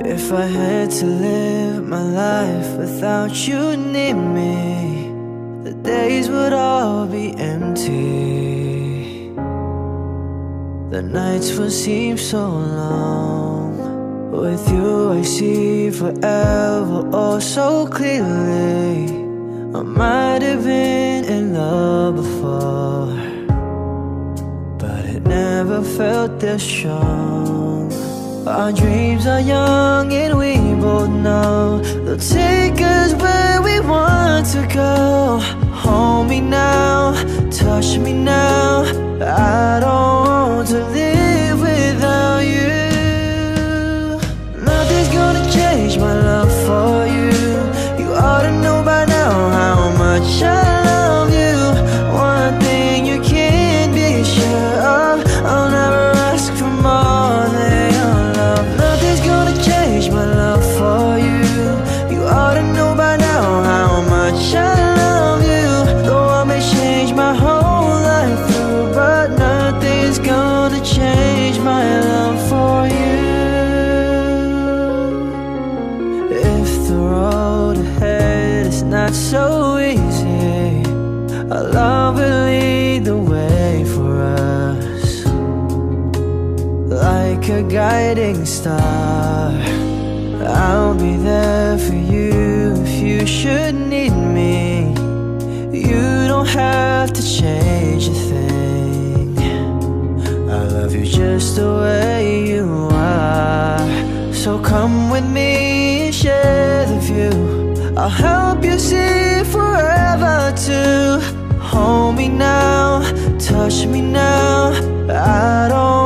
If I had to live my life without you near me, the days would all be empty. The nights would seem so long. With you I see forever, oh so clearly. I might have been in love before, but it never felt this strong. Our dreams are young and we both know they'll take us where we want to go. Hold me now, touch me now, I don't want to live without you. Nothing's gonna change my love for you. You ought to know by now how much I love you. One thing you can't be sure of, I'll never ask for more than so easy. Our love will lead the way for us, like a guiding star. I'll be there for you if you should need me. You don't have to change a thing. I love you just the way you are. So come with me and share the view. I'll help you see forever too. Hold me now, touch me now, I don't